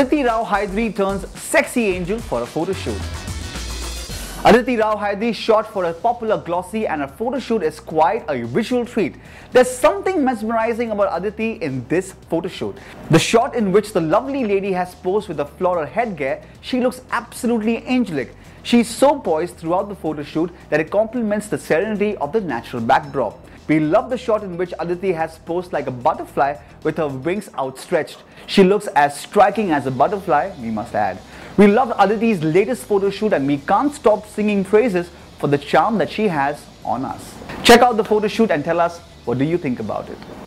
Aditi Rao Hydari turns sexy angel for a photo shoot. Aditi Rao Hydari shot for a popular glossy, and her photo shoot is quite a visual treat. There's something mesmerizing about Aditi in this photo shoot. The shot in which the lovely lady has posed with the floral headgear, she looks absolutely angelic. She's so poised throughout the photo shoot that it complements the serenity of the natural backdrop. We love the shot in which Aditi has posed like a butterfly with her wings outstretched. She looks as striking as a butterfly, we must add. We loved Aditi's latest photo shoot, and we can't stop singing praises for the charm that she has on us. Check out the photo shoot and tell us, what do you think about it?